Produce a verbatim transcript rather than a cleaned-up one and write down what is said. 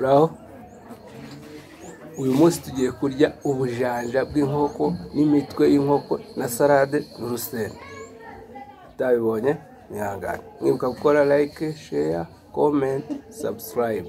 uraho uyu munsi tugiye kurya ubujanja bw'inkoko n'imitwe y'inkoko na salade n'urusenda utabibonye nihangane mwibuka gukora like share comment subscribe